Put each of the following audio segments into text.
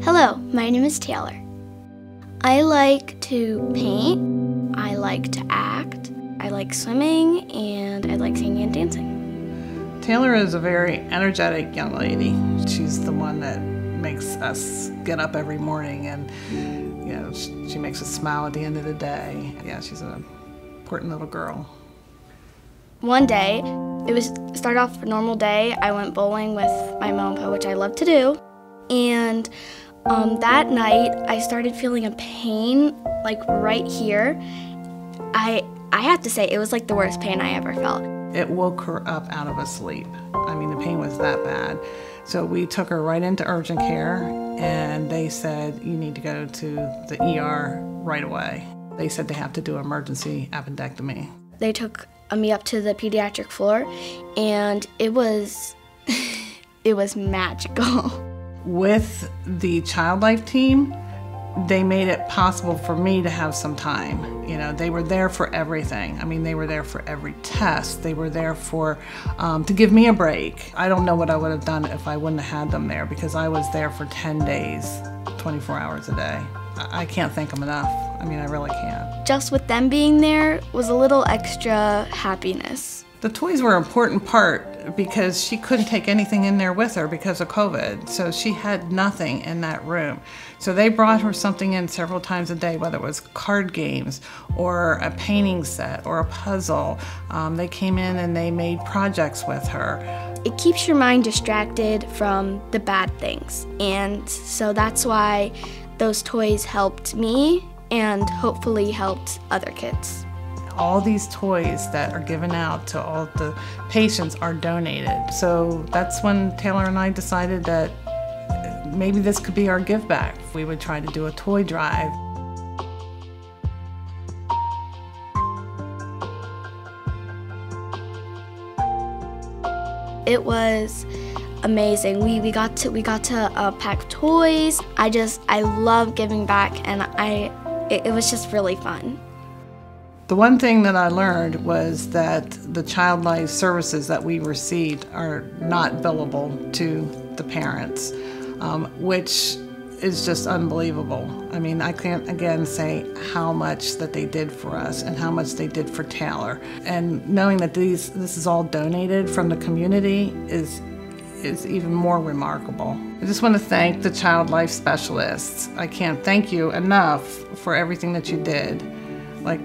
Hello, my name is Taylor. I like to paint, I like to act, I like swimming, and I like singing and dancing. Taylor is a very energetic young lady. She's the one that makes us get up every morning, and you know, she makes us smile at the end of the day. Yeah, she's an important little girl. One day, it was start off a normal day. I went bowling with my mom and pa, which I love to do, and that night, I started feeling a pain, like right here. I have to say, it was like the worst pain I ever felt. It woke her up out of a sleep. I mean, the pain was that bad. So we took her right into urgent care, and they said, you need to go to the ER right away. They said they have to do emergency appendectomy. They took me up to the pediatric floor, and it was magical. With the Child Life team, they made it possible for me to have some time. You know, they were there for everything. I mean, they were there for every test. They were there for, to give me a break. I don't know what I would have done if I wouldn't have had them there, because I was there for 10 days, 24 hours a day. I can't thank them enough. I mean, I really can't. Just with them being there was a little extra happiness. The toys were an important part because she couldn't take anything in there with her because of COVID, so she had nothing in that room. So they brought her something in several times a day, whether it was card games or a painting set or a puzzle. They came in and they made projects with her. It keeps your mind distracted from the bad things, and so that's why those toys helped me and hopefully helped other kids. All these toys that are given out to all the patients are donated. So that's when Taylor and I decided that maybe this could be our give back. We would try to do a toy drive. It was amazing. We got to pack toys. I love giving back, and it was just really fun. The one thing that I learned was that the Child Life services that we received are not billable to the parents, which is just unbelievable. I mean, I can't again say how much that they did for us and how much they did for Taylor. And knowing that this is all donated from the community is even more remarkable. I just want to thank the Child Life specialists. I can't thank you enough for everything that you did. Like,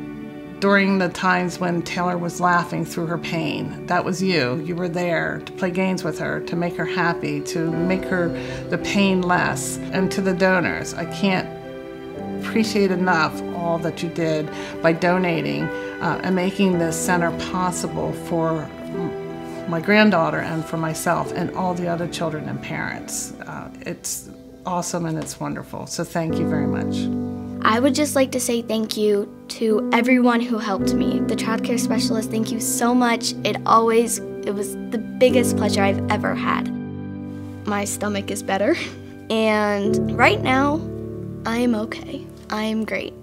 during the times when Taylor was laughing through her pain, that was you. You were there to play games with her, to make her happy, to make her the pain less. And to the donors, I can't appreciate enough all that you did by donating and making this center possible for my granddaughter and for myself and all the other children and parents. It's awesome and it's wonderful, so thank you very much. I would just like to say thank you to everyone who helped me. The child care specialist, thank you so much. It was the biggest pleasure I've ever had. My stomach is better, and right now, I am okay. I am great.